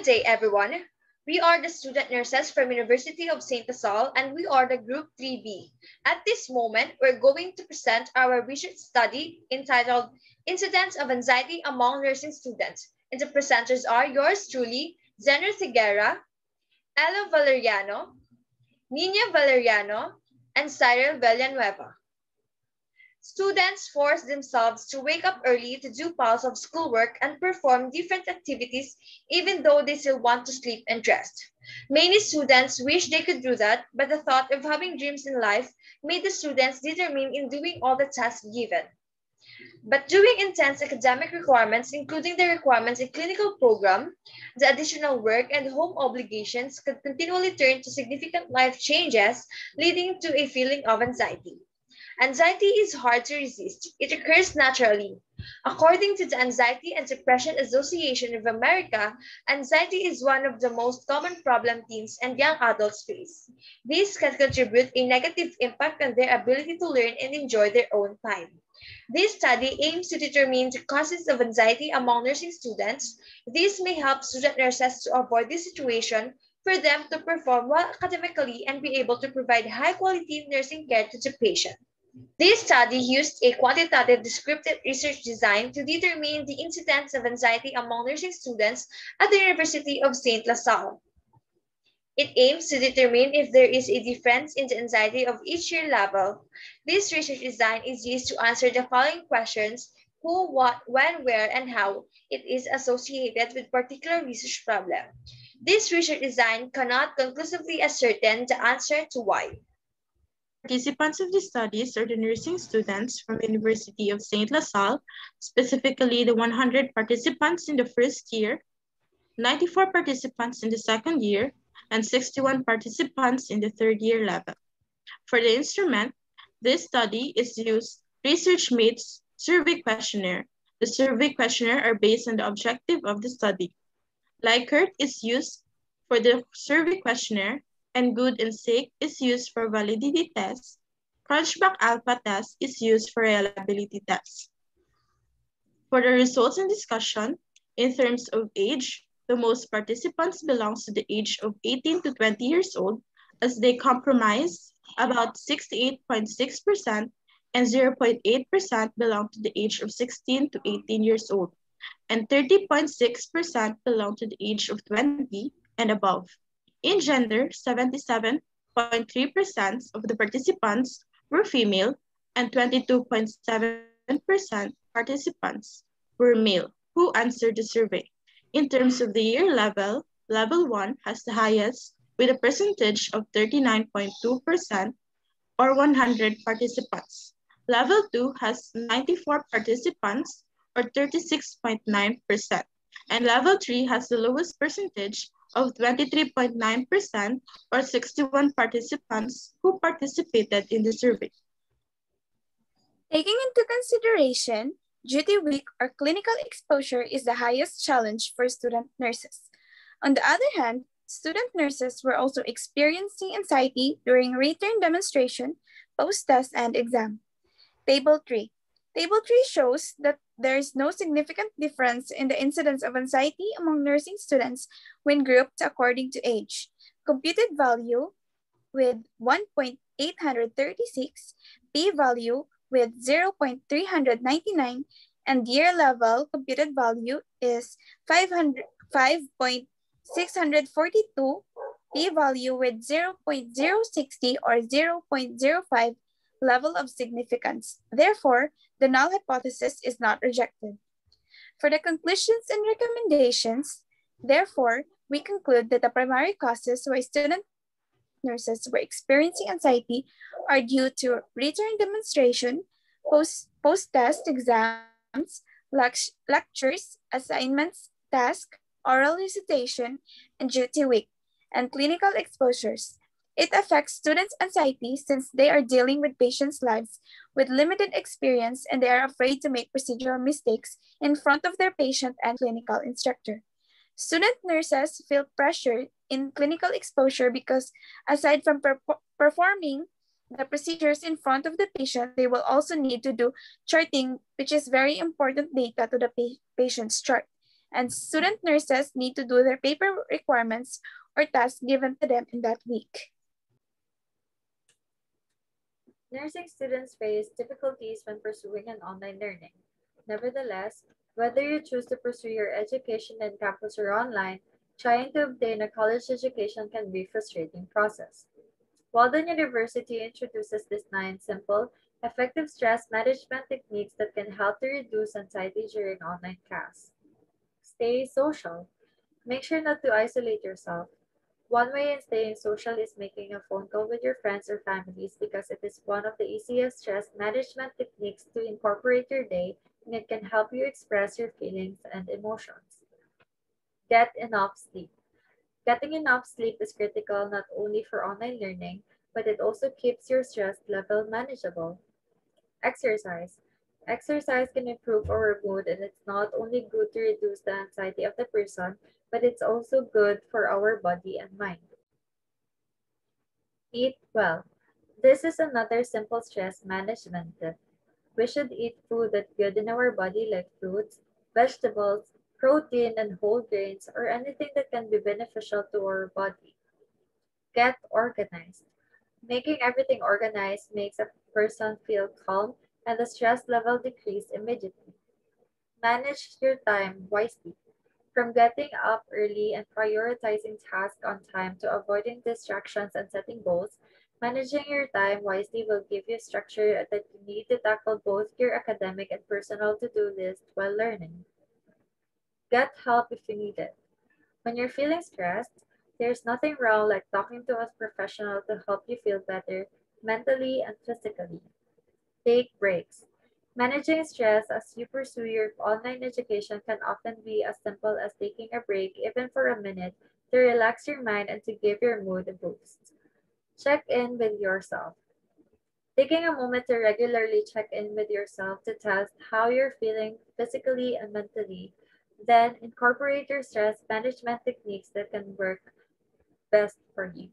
Good day, everyone. We are the student nurses from University of St. La Salle, and we are the Group 3B. At this moment, we're going to present our research study entitled Incidents of Anxiety Among Nursing Students. And the presenters are yours truly, Zhenruth Geguiera, Ella Valeriano, Nina Valeriano, and Xyrel Villanueva. Students force themselves to wake up early to do piles of schoolwork and perform different activities, even though they still want to sleep and rest. Many students wish they could do that, but the thought of having dreams in life made the students determined in doing all the tasks given. But doing intense academic requirements, including the requirements in clinical program, the additional work and home obligations could continually turn to significant life changes, leading to a feeling of anxiety. Anxiety is hard to resist. It occurs naturally. According to the Anxiety and Depression Association of America, anxiety is one of the most common problems teens and young adults face. This can contribute a negative impact on their ability to learn and enjoy their own time. This study aims to determine the causes of anxiety among nursing students. This may help student nurses to avoid this situation, for them to perform well academically, and be able to provide high-quality nursing care to the patient. This study used a quantitative descriptive research design to determine the incidence of anxiety among nursing students at the University of St. La Salle. It aims to determine if there is a difference in the anxiety of each year level. This research design is used to answer the following questions: who, what, when, where, and how it is associated with particular research problem. This research design cannot conclusively ascertain the answer to why. Participants of the studies are the nursing students from University of St. La Salle, specifically the 100 participants in the first year, 94 participants in the second year, and 61 participants in the third year level. For the instrument, this study is used Research Mates Survey Questionnaire. The survey questionnaire are based on the objective of the study. Likert is used for the survey questionnaire, and Good and Sick is used for validity tests. Cronbach alpha test is used for reliability tests. For the results and discussion, in terms of age, the most participants belong to the age of 18 to 20 years old, as they comprise about 68.6% and 0.8% belong to the age of 16 to 18 years old, and 30.6% belong to the age of 20 and above. In gender, 77.3% of the participants were female and 22.7% participants were male who answered the survey. In terms of the year level, level 1 has the highest with a percentage of 39.2% or 100 participants. Level 2 has 94 participants or 36.9%, and level 3 has the lowest percentage of 23.9% or 61 participants who participated in the survey. Taking into consideration duty week or clinical exposure is the highest challenge for student nurses. On the other hand, student nurses were also experiencing anxiety during return demonstration, post-test, and exam. Table 3. Table 3 shows that there is no significant difference in the incidence of anxiety among nursing students when grouped according to age. Computed value with 1.836, p-value with 0.399, and year level computed value is 5.642, p-value with 0.060 or 0.05. level of significance. Therefore, the null hypothesis is not rejected. For the conclusions and recommendations, therefore, we conclude that the primary causes why student nurses were experiencing anxiety are due to return demonstration, post-test exams, lectures, assignments, tasks, oral recitation, and duty week, and clinical exposures. It affects students' anxiety since they are dealing with patients' lives with limited experience, and they are afraid to make procedural mistakes in front of their patient and clinical instructor. Student nurses feel pressure in clinical exposure because aside from performing the procedures in front of the patient, they will also need to do charting, which is very important data to the patient's chart. and student nurses need to do their paper requirements or tasks given to them in that week. Nursing students face difficulties when pursuing an online learning. Nevertheless, whether you choose to pursue your education in campus or online, trying to obtain a college education can be a frustrating process. Walden University introduces these 9 simple, effective stress management techniques that can help to reduce anxiety during online class. Stay social. Make sure not to isolate yourself. One way in staying social is making a phone call with your friends or families because it is one of the easiest stress management techniques to incorporate your day, and it can help you express your feelings and emotions. Get enough sleep. Getting enough sleep is critical not only for online learning, but it also keeps your stress level manageable. Exercise. Exercise can improve our mood, and it's not only good to reduce the anxiety of the person, but it's also good for our body and mind. Eat well. This is another simple stress management tip. We should eat food that's good in our body, like fruits, vegetables, protein, and whole grains, or anything that can be beneficial to our body. Get organized. Making everything organized makes a person feel calm and the stress level decreases immediately. Manage your time wisely. From getting up early and prioritizing tasks on time to avoiding distractions and setting goals, managing your time wisely will give you structure that you need to tackle both your academic and personal to-do list while learning. Get help if you need it. When you're feeling stressed, there's nothing wrong like talking to a professional to help you feel better mentally and physically. Take breaks. Managing stress as you pursue your online education can often be as simple as taking a break, even for a minute, to relax your mind and to give your mood a boost. Check in with yourself. Taking a moment to regularly check in with yourself to test how you're feeling physically and mentally, then incorporate your stress management techniques that can work best for you.